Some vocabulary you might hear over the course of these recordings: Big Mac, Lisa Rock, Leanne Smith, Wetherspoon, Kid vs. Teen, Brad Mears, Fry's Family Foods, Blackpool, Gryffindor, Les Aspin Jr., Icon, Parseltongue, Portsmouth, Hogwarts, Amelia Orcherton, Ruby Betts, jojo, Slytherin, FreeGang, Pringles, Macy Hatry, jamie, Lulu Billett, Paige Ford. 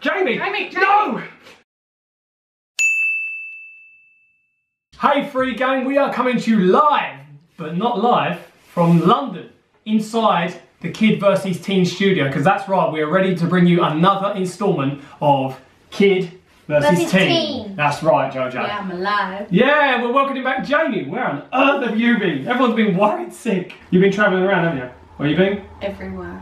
Jamie! No! Hey free gang, we are coming to you live, but not live, from London, inside the Kid vs. Teen studio, because that's right, we are ready to bring you another instalment of Kid vs. Teen. That's right, Jojo. Yeah, I'm alive. Yeah, we're welcoming back Jamie. Where on earth have you been? Everyone's been worried sick. You've been travelling around, haven't you? Where you been? Everywhere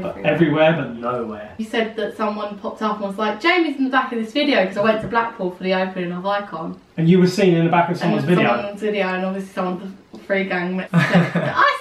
but nowhere. You said that someone popped up and was like, Jamie's in the back of this video, because I went to Blackpool for the opening of Icon. And you were seen in the back of someone's video? Someone's video, and obviously someone, the free gang, said, I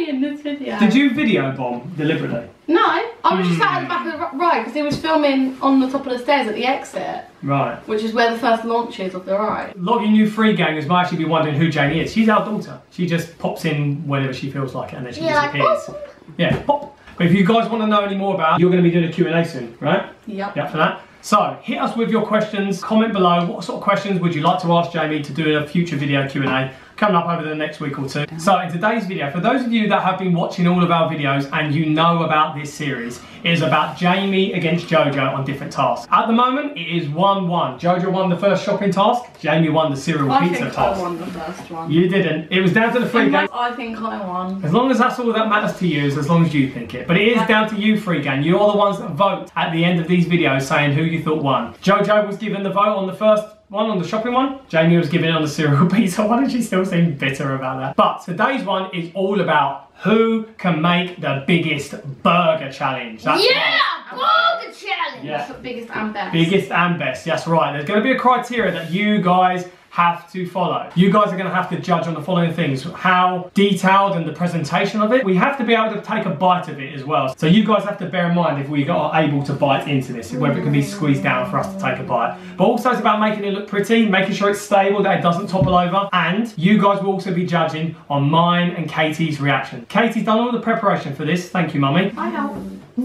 see Jamie in this video. Did you video bomb deliberately? No, I was just sat at the back of the ride, because he was filming on the top of the stairs at the exit. Right. Which is where the first launch is of the ride. A lot of you new free gangers might actually be wondering who Jamie is. She's our daughter. She just pops in whenever she feels like it, and then she disappears. Like, oh. Yeah, pop. But if you guys want to know any more about it, you're going to be doing a Q&A soon, right? Yep. You up for that? So, hit us with your questions. Comment below what sort of questions would you like to ask Jamie to do in a future video Q&A coming up over the next week or two. So, in today's video, for those of you that have been watching all of our videos and you know about this series, it is about Jamie against Jojo on different tasks. At the moment, it is 1-1. Jojo won the first shopping task. Jamie won the cereal pizza task. I won the first one. You didn't. It was down to the free gang. I think I won. As long as that's all that matters to you, is as long as you think it. But it is down to you, free gang. You're the ones that vote at the end of these videos saying who you thought won. Jojo was given the vote on the first one, on the shopping one. Jamie was given it on the cereal pizza one, and she still seemed bitter about that. But today's one is all about who can make the biggest burger challenge. That's burger challenge! Yeah. That's the biggest and best. Biggest and best, that's right. There's going to be a criteria that you guys have to follow. You guys are going to have to judge on the following things: how detailed and the presentation of it. We have to be able to take a bite of it as well. So you guys have to bear in mind if we are able to bite into this, whether it can be squeezed down for us to take a bite. But also it's about making it look pretty, making sure it's stable, that it doesn't topple over. And you guys will also be judging on mine and Katie's reaction. Katie's done all the preparation for this. Thank you, Mummy. I help.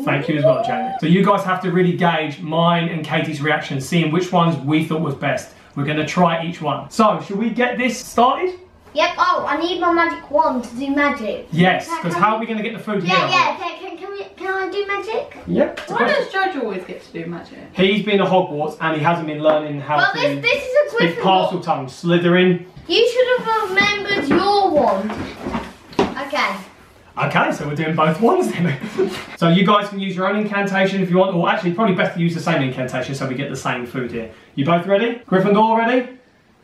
Thank you as well, Jamie. So you guys have to really gauge mine and Katie's reaction, seeing which ones we thought was best. We're going to try each one. So, should we get this started? Yep. Oh, I need my magic wand to do magic. Yes, because how are we going to get the food here? Can I do magic? Yep. Why does Jojo always get to do magic? He's been at Hogwarts and he hasn't been learning how to... Well, this is a Gryffindor. Big Parseltongue, Slytherin. You should have remembered your wand. Okay. Okay, so we're doing both ones then. So you guys can use your own incantation if you want, or actually probably best to use the same incantation so we get the same food here. You both ready? Gryffindor ready?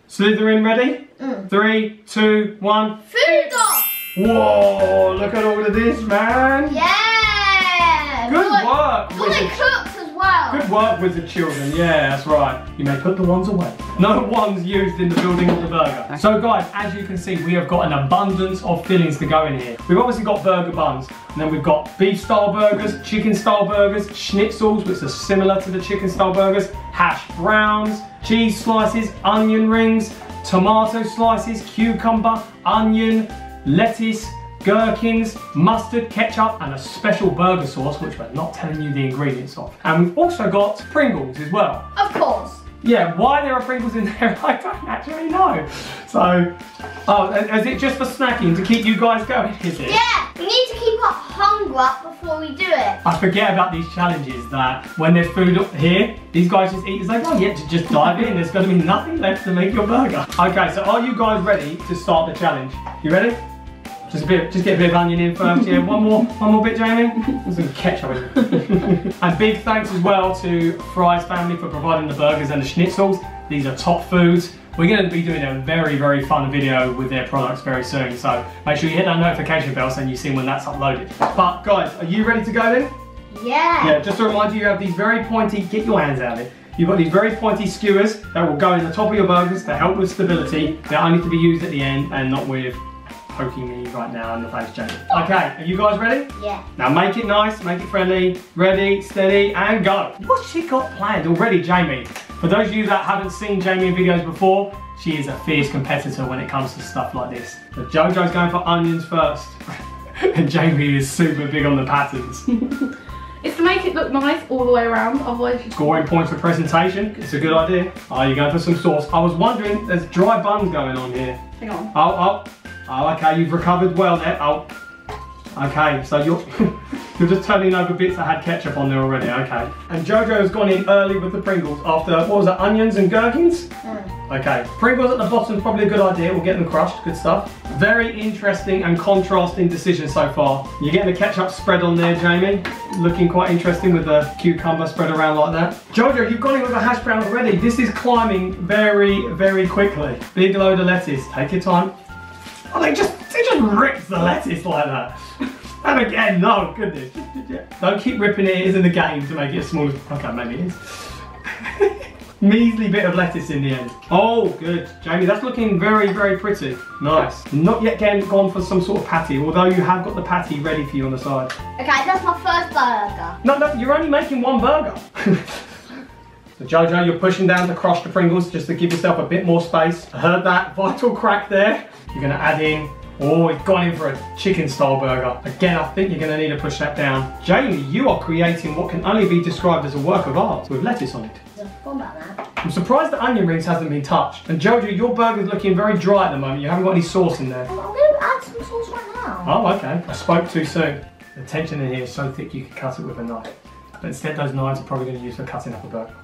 Slytherin ready? 3, 2, 1. Food off! Whoa, look at all of this, man. Yeah! Good work! All the crooks as well. Good work with the children, yeah, that's right. You may put the wands away. No one's used in the building of the burger. So guys, as you can see, we have got an abundance of fillings to go in here. We've obviously got burger buns, and then we've got beef style burgers, chicken style burgers, schnitzels, which are similar to the chicken style burgers, hash browns, cheese slices, onion rings, tomato slices, cucumber, onion, lettuce, gherkins, mustard, ketchup, and a special burger sauce, which we're not telling you the ingredients of. And we've also got Pringles as well. Of course. Yeah, why there are Pringles in there, I don't actually know. So, oh, is it just for snacking to keep you guys going, is it? Yeah, we need to keep our hunger up before we do it. I forget about these challenges that when there's food up here, these guys just eat. It's like, oh yeah, just dive in. There's going to be nothing left to make your burger. Okay, so are you guys ready to start the challenge? You ready? Just get a bit of onion in first, yeah. One more bit, Jamie. And some ketchup. And big thanks as well to Fry's Family for providing the burgers and the schnitzels. These are top foods. We're going to be doing a very, very fun video with their products very soon. So make sure you hit that notification bell so you see when that's uploaded. But guys, are you ready to go then? Yeah. Yeah, just to remind you, you have these very pointy, get your hands out of it. You've got these very pointy skewers that will go in the top of your burgers to help with stability. They only to be used at the end and not with poking me right now in the face, Jamie. Okay, are you guys ready? Yeah. Now make it nice, make it friendly, ready, steady, and go. What's she got planned already, Jamie? For those of you that haven't seen Jamie in videos before, she is a fierce competitor when it comes to stuff like this. So Jojo's going for onions first, and Jamie is super big on the patterns. It's to make it look nice all the way around, otherwise... Scoring points for presentation, it's a good idea. Oh, you're going for some sauce. I was wondering, there's dry buns going on here. Hang on. Oh, okay, you've recovered well there. Oh, okay, so you're You're just turning over bits that had ketchup on there already, okay. And Jojo's gone in early with the Pringles after, what was that, onions and gherkins? Mm. Okay, Pringles at the bottom is probably a good idea, we'll get them crushed, good stuff. Very interesting and contrasting decision so far. You're getting a ketchup spread on there, Jamie. Looking quite interesting with the cucumber spread around like that. Jojo, you've gone in with a hash brown already. This is climbing very, very quickly. Big load of lettuce, take your time. Oh, they just ripped the lettuce like that. And again, no, goodness. Don't keep ripping it, it isn't the game to make it as small as, okay, maybe it is. Measly bit of lettuce in the end. Oh, good. Jamie, that's looking very, very pretty. Nice. Not yet gone for some sort of patty, although you have got the patty ready for you on the side. Okay, that's my first burger. No, you're only making one burger. So Jojo, you're pushing down the crushed Pringles just to give yourself a bit more space. I heard that vital crack there. You're gonna add in, oh, we've gone in for a chicken style burger. Again, I think you're gonna need to push that down. Jamie, you are creating what can only be described as a work of art with lettuce on it. I'm surprised the onion rings hasn't been touched. And Jojo, your burger's looking very dry at the moment. You haven't got any sauce in there. I'm gonna add some sauce right now. Oh, okay. I spoke too soon. The tension in here is so thick you could cut it with a knife. But instead those knives are probably going to use for cutting up a burger.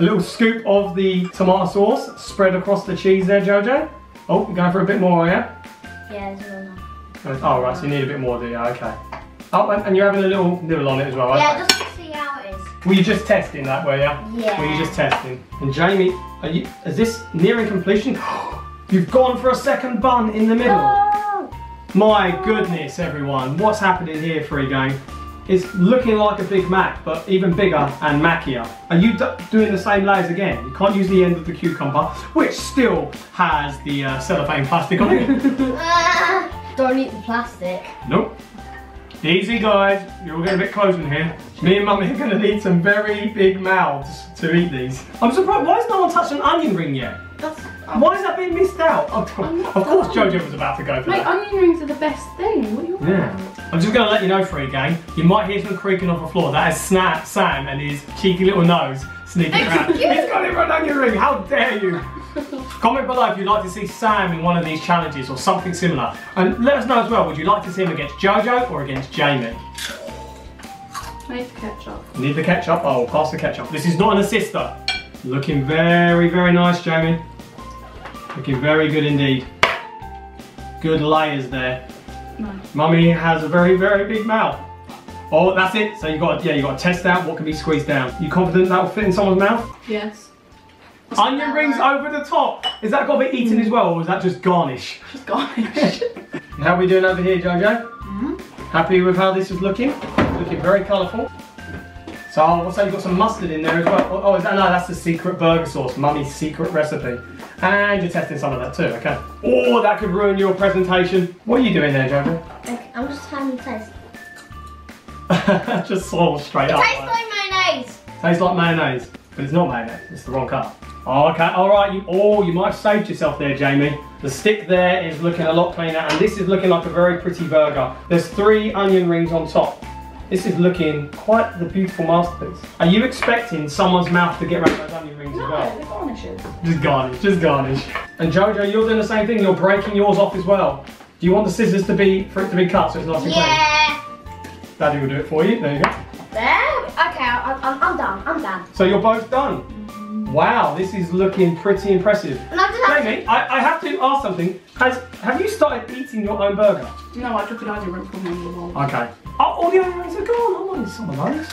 A little scoop of the tomato sauce spread across the cheese there, Jojo. Oh, you're going for a bit more, are you? Yeah, there's a little. Oh, right, so you need a bit more, do you? Okay. Oh, and you're having a little nibble on it as well, right? Yeah, just to see how it is. Were you just testing that, were you? Yeah. Were you just testing? And Jamie, is this nearing completion? You've gone for a second bun in the middle. Oh. My goodness, everyone. What's happening here, Free Game? It's looking like a Big Mac, but even bigger and mackier. Are you doing the same layers again? You can't use the end of the cucumber, which still has the cellophane plastic on it. Don't eat the plastic. Nope. Easy, guys. You're all getting a bit close in here. Me and Mummy are going to need some very big mouths to eat these. I'm surprised. Why has no one touched an onion ring yet? Why is that being missed out? Of course Jojo was about to go for that. Onion rings are the best thing. What are you about? I'm just going to let you know, Free Gang, you might hear some creaking off the floor. That is Sam and his cheeky little nose sneaking around. He's got it right on your ring. How dare you? Comment below if you'd like to see Sam in one of these challenges or something similar. And let us know as well, would you like to see him against Jojo or against Jamie? Need the ketchup. Need the ketchup? Oh, we'll pass the ketchup. This is not an assister. Looking very, very nice, Jamie. Looking very good indeed. Good layers there. Nice. Mummy has a very, very big mouth. Oh, that's it. So you got to test out what can be squeezed down. You confident that will fit in someone's mouth? Yes. Onion rings over the top. Is that got to be eaten as well, or is that just garnish? Just garnish. How are we doing over here, Jojo? Happy with how this is looking? Looking very colourful. So I'll say you've got some mustard in there as well. Oh, is that, no, that's the secret burger sauce, Mummy's secret recipe. And you're testing some of that too, okay. Oh, that could ruin your presentation. What are you doing there, Jojo? Okay, I'm just having a taste. Just swallow straight up. It tastes like mayonnaise. Tastes like mayonnaise, but it's not mayonnaise, it's the wrong colour. Oh, okay, all right, you might have saved yourself there, Jamie. The stick there is looking a lot cleaner, and this is looking like a very pretty burger. There's 3 onion rings on top. This is looking quite the beautiful masterpiece. Are you expecting someone's mouth to get around those onion rings as well? No, they're garnishes. Just garnish, just garnish. And Jojo, you're doing the same thing, you're breaking yours off as well. Do you want the scissors for it to be cut so it's nice and clean? Yeah. Daddy will do it for you, there you go. There? Okay, I'm done. So you're both done? Wow, this is looking pretty impressive. Jamie, I have to ask something. Have you started eating your own burger? No, I took an onion ring from the okay. Oh, all the onion rings are gone. I wanted some of those.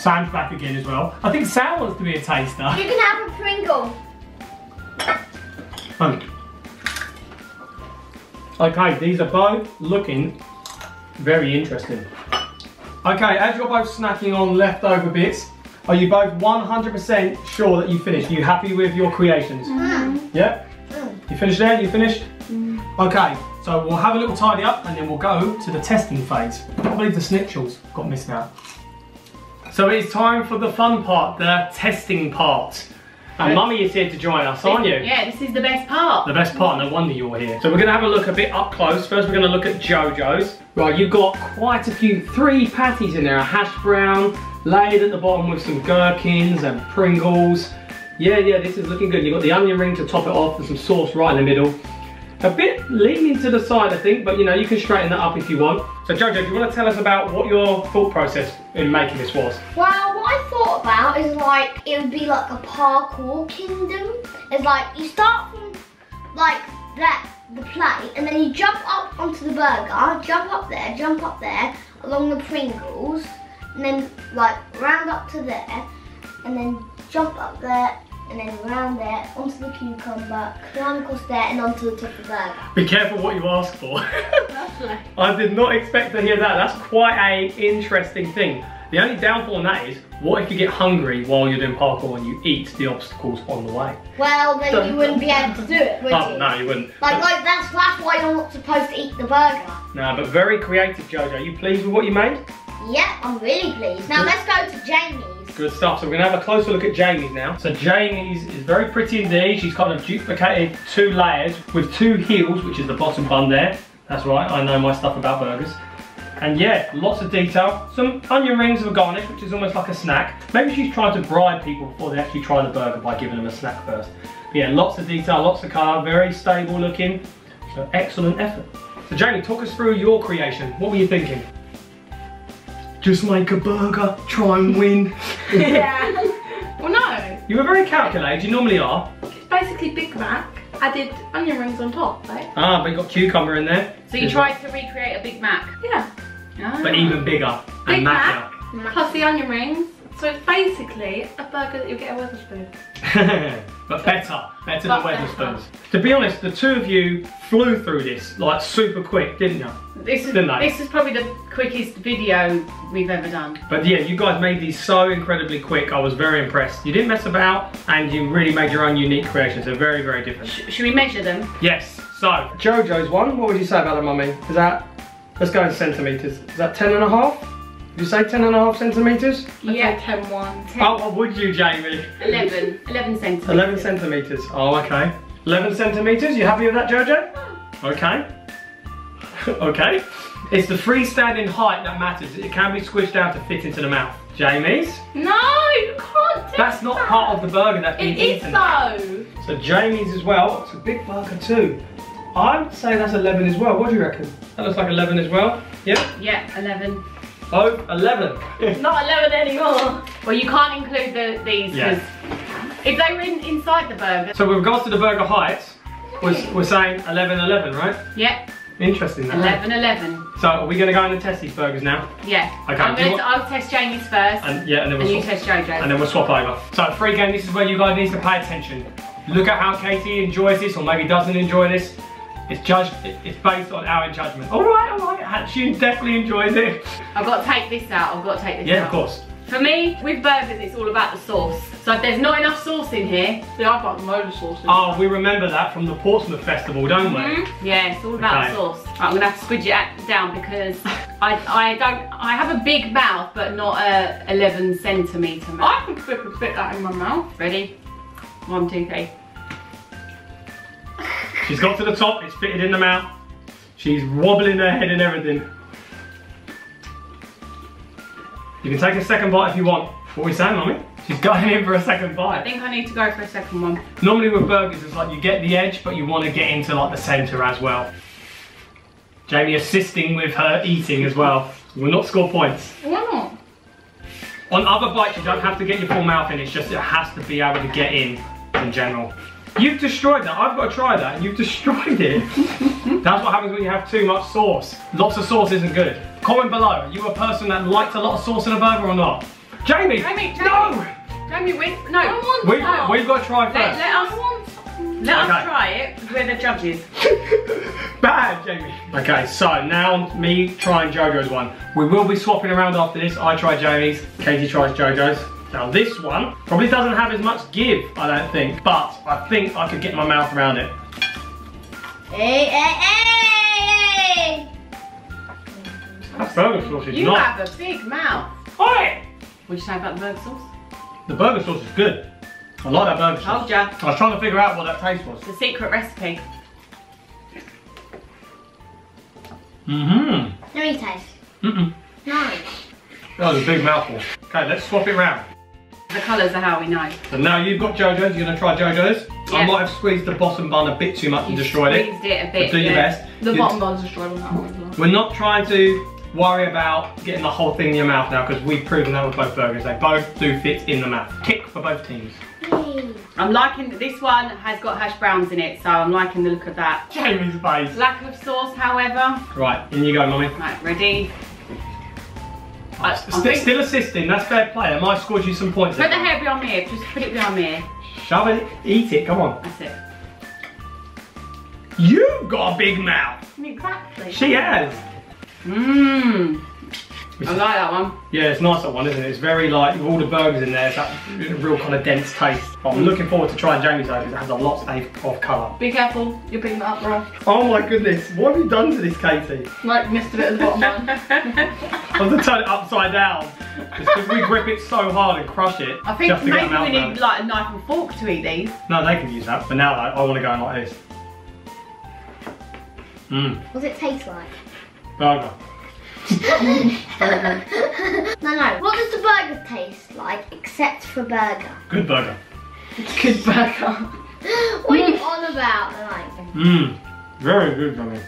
Sam's back again as well. I think Sam wants to be a taster. You can have a Pringle. Okay, these are both looking very interesting. Okay, as you're both snacking on leftover bits, are you both 100% sure that you finished? Are you happy with your creations? Yeah? You finished there? You finished? Okay, so we'll have a little tidy up and then we'll go to the testing phase. I believe the snitchels got missed out. So it's time for the fun part, the testing part. And Mummy is here to join us, aren't you? Yeah, this is the best part. The best part, no wonder you're here. So we're gonna have a look a bit up close. First we're gonna look at Jojo's. Right, you've got quite a few, 3 patties in there, a hash brown, laid at the bottom with some gherkins and Pringles. Yeah, this is looking good. You've got the onion ring to top it off and some sauce right in the middle. A bit leaning to the side, I think, but you know, you can straighten that up if you want. So Jojo, do you want to tell us about what your thought process in making this was? Well, what I thought about is like, it would be like a parkour kingdom. It's like, you start from like that, the plate, and then you jump up onto the burger, jump up there, along the Pringles, and then like round up to there, and then jump up there, and then round there, onto the cucumber, climb across there, and onto the top of the burger. Be careful what you ask for. I did not expect to hear that. That's quite an interesting thing. The only downfall on that is, what if you get hungry while you're doing parkour and you eat the obstacles on the way? Well, then you wouldn't be able to do it, would you? No, you wouldn't. Like that's why you're not supposed to eat the burger. No, but very creative, Jojo. Are you pleased with what you made? Yeah, I'm really pleased. Now let's go to Jamie. Good stuff. So we're going to have a closer look at Jamie's now. So Jamie's is very pretty indeed. She's kind of duplicated two layers with two heels, which is the bottom bun there. That's right, I know my stuff about burgers. And yeah, lots of detail. Some onion rings of a garnish, which is almost like a snack. Maybe she's trying to bribe people before they actually try the burger by giving them a snack first. But yeah, lots of detail, lots of colour, very stable looking. So excellent effort. So Jamie, talk us through your creation. What were you thinking? Just make a burger, try and win. Yeah. Well, no. You were very calculated, you normally are. It's basically Big Mac. I did onion rings on top, right? Ah, but you got cucumber in there. So you tried to recreate a Big Mac? Yeah. Oh. But even bigger and mackier. Plus the onion rings. So it's basically a burger that you'll get at Wetherspoon. But better than Wetherspoons. To be honest, the two of you flew through this like super quick, didn't you? This is probably the quickest video we've ever done. But yeah, you guys made these so incredibly quick. I was very impressed. You didn't mess about and you really made your own unique creations. They're very, very different. Should we measure them? Yes. So, Jojo's one, what would you say about it, mummy? Is that, let's go in centimetres. Is that 10.5? Did you say 10.5 centimetres? Yeah, 10.1. Oh, what would you, Jamie? 11. 11 centimetres. 11 centimetres. Oh, okay. 11 centimetres. You happy with that, Jojo? Okay. Okay. It's the freestanding height that matters. It can be squished down to fit into the mouth. Jamie's? No, you can't do That's not that. Part of the burger that being eaten. It is though. So Jamie's as well. It's a big burger too. I would say that's 11 as well. What do you reckon? That looks like 11 as well. Yeah? Yeah, 11. Oh, 11. Not 11 anymore. Well, you can't include these because if they were inside the burger. So with regards to the burger heights, we're saying 11.11, right? Yep. Interesting. 11.11. So are we going to go in and test these burgers now? Yeah. Okay. I'll test Jamie's first. And then you test Jojo's. And then we'll swap over. So free game. This is where you guys need to pay attention. Look at how Katie enjoys this, or maybe doesn't enjoy this. It's judged. It's based on our judgment. All right. She definitely enjoys it. I've got to take this out. I've got to take this out. Yeah, of course. For me, with burgers, it's all about the sauce. So if there's not enough sauce in here, I've got a load of sauce. Oh, we remember that from the Portsmouth Festival, don't we? Yeah, it's all about the sauce. Right, I'm gonna have to squidge it down because I have a big mouth, but not a 11 centimetre mouth. I can fit that in my mouth. Ready? 1, 2, 3. She's got to the top, it's fitted in the mouth. She's wobbling her head and everything. You can take a second bite if you want. What are we saying, mummy? She's going in for a second bite. I think I need to go for a second one. Normally with burgers, it's like you get the edge, but you want to get into like the centre as well. Jamie assisting with her eating as well. We'll not score points. Why not? On other bites, you don't have to get your full mouth in. It's just it has to be able to get in general. You've destroyed that. I've got to try that. You've destroyed it. That's what happens when you have too much sauce. Lots of sauce isn't good. Comment below, are you a person that likes a lot of sauce in a burger or not? Jamie, no! Jamie, we've got to try first. Let us try it because we're the judges. Bad, Jamie. Okay, so now me trying Jojo's one. We will be swapping around after this. I try Jamie's, Katie tries Jojo's. Now this one probably doesn't have as much give, I don't think, but I think I could get my mouth around it. Hey! That burger sauce is nice. You have a big mouth. Oi! What did you say about the burger sauce? The burger sauce is good. I like that burger sauce. Told ya. I was trying to figure out what that taste was. The secret recipe. Mm-hmm. There he tastes. Mm-mm. No. That was a big mouthful. Okay, let's swap it round. The colours are how we know. So now you've got Jojo's, you're going to try Jojo's. Yep. I might have squeezed the bottom bun a bit too much and destroyed it. Squeezed it a bit. But do your best. The bottom bun's destroyed on that one as well. We're not trying to worry about getting the whole thing in your mouth now, because we've proven that with both burgers. They both do fit in the mouth. Tick for both teams. Yay. I'm liking that this one has got hash browns in it, so I'm liking the look of that. Jamie's face. Lack of sauce, however. Right, in you go, Mummy. Right, ready? Still assisting, that's fair play. I might score you some points. Put the hair behind me, just put it behind me. Shove it, eat it, come on. That's it. You've got a big mouth. Exactly. She has. Mmm. I like that one. Yeah, it's a nicer one, isn't it? It's very like, with all the burgers in there, it's that real kind of dense taste. I'm looking forward to trying Jamie's though, because it has a lot of colour. Be careful, you're picking that up, bro. Oh my goodness, what have you done to this, Katie? Like, missed a bit of the bottom one. I'm going to turn it upside down. It's because we grip it so hard and crush it. I think maybe we need like a knife and fork to eat these. No, they can use that, but now though, I want to go in like this. Mm. What does it taste like? Burger. Burger. No. What does the burger taste like except for burger? Good burger. Good burger. What are you on about? Like? Mmm. Very good, Mummy.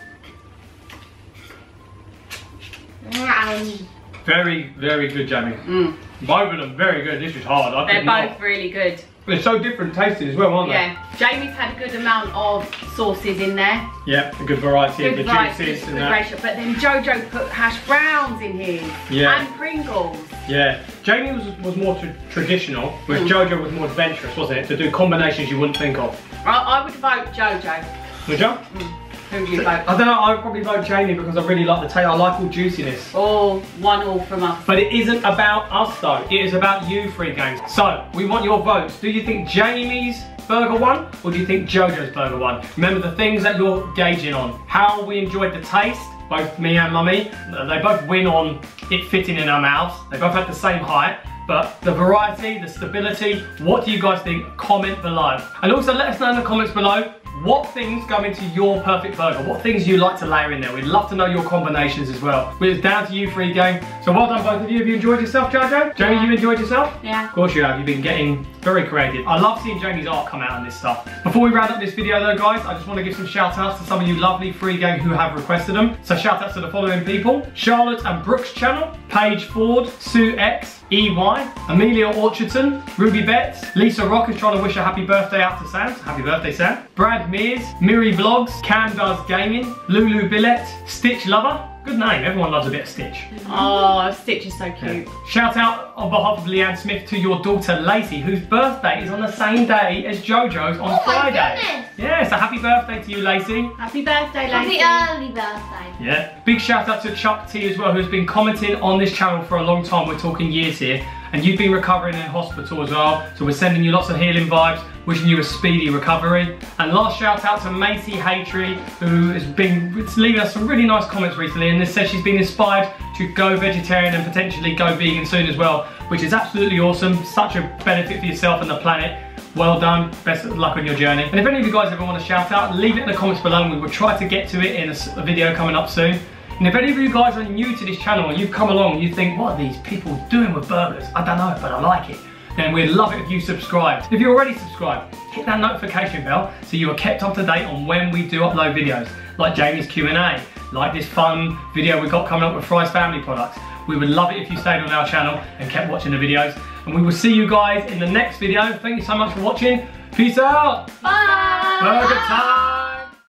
Very, very good, Jamie. Mm. Both of them very good. This is hard. They're both really good. They're so different tasting as well, aren't they? Yeah. Jamie's had a good amount of sauces in there. Yeah, a good variety of the juices and that. But then Jojo put hash browns in here. Yeah. And Pringles. Yeah. Jamie was more traditional, whereas Jojo was more adventurous, wasn't it? To do combinations you wouldn't think of. I would vote Jojo. Would you? Mm. Who do you vote? I don't know, I would probably vote Jamie because I really like the taste. I like all juiciness. Oh, one all from us. But it isn't about us though, it is about you three games. So, we want your votes. Do you think Jamie's burger won, or do you think Jojo's burger won? Remember the things that you're gauging on. How we enjoyed the taste, both me and Mummy. They both win on it fitting in our mouths. They both had the same height. But the variety, the stability, what do you guys think? Comment below. And also let us know in the comments below what things go into your perfect burger, what things you like to layer in there. We'd love to know your combinations as well. It's down to you free game. So well done both of you. Have you enjoyed yourself, Jojo? Jamie, you enjoyed yourself? Yeah. Of course you have. You've been getting very creative. I love seeing Jamie's art come out on this stuff. Before we round up this video though, guys, I just want to give some shout outs to some of you lovely free gang who have requested them. So shout outs to the following people: Charlotte and Brooks Channel, Paige Ford, Sue X, EY, Amelia Orcherton, Ruby Betts, Lisa Rock is trying to wish a happy birthday out to Sam. Happy birthday, Sam. Brad Mears, Miri Vlogs, Cam Does Gaming, Lulu Billett, Stitch Lover. Good name, everyone loves a bit of Stitch. Oh, Stitch is so cute. Yeah. Shout out on behalf of Leanne Smith to your daughter Lacey, whose birthday is on the same day as JoJo's on Friday. Yeah, so happy birthday to you, Lacey. Happy birthday, Lacey. Happy early birthday. Yeah. Big shout out to Chuck T as well, who's been commenting on this channel for a long time. We're talking years here. And you've been recovering in hospital as well, so we're sending you lots of healing vibes, wishing you a speedy recovery. And last shout out to Macy Hatry, who has been leaving us some really nice comments recently, and this says she's been inspired to go vegetarian and potentially go vegan soon as well, which is absolutely awesome. Such a benefit for yourself and the planet. Well done, best of luck on your journey. And if any of you guys ever want a shout out, leave it in the comments below and we will try to get to it in a video coming up soon. And if any of you guys are new to this channel and you've come along and you think, what are these people doing with burgers? I don't know, but I like it. Then we'd love it if you subscribed. If you're already subscribed, hit that notification bell so you are kept up to date on when we do upload videos, like Jamie's Q&A, like this fun video we've got coming up with Fry's Family products. We would love it if you stayed on our channel and kept watching the videos. And we will see you guys in the next video. Thank you so much for watching. Peace out. Bye. Burger time.